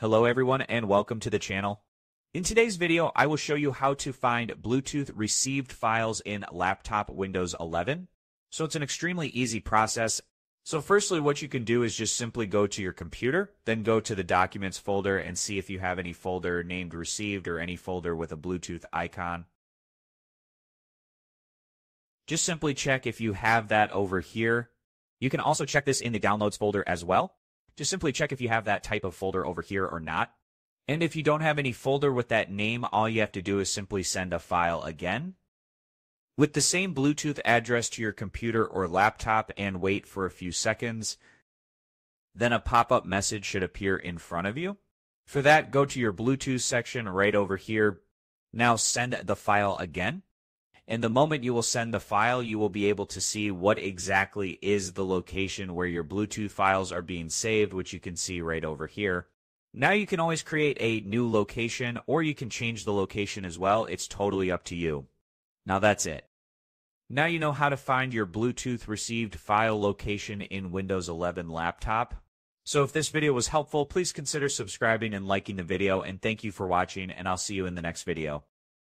Hello everyone and welcome to the channel. In today's video, I will show you how to find Bluetooth received files in laptop Windows 11. So it's an extremely easy process. So firstly, what you can do is just simply go to your computer, then go to the Documents folder and see if you have any folder named Received or any folder with a Bluetooth icon. Just simply check if you have that over here. You can also check this in the Downloads folder as well. Just simply check if you have that type of folder over here or not. And if you don't have any folder with that name, all you have to do is simply send a file again with the same Bluetooth address to your computer or laptop and wait for a few seconds. Then a pop-up message should appear in front of you. For that, go to your Bluetooth section right over here. Now send the file again. And the moment you will send the file, you will be able to see what exactly is the location where your Bluetooth files are being saved, which you can see right over here. Now you can always create a new location, or you can change the location as well. It's totally up to you. Now that's it. Now you know how to find your Bluetooth received file location in Windows 11 laptop. So if this video was helpful, please consider subscribing and liking the video, and thank you for watching, and I'll see you in the next video.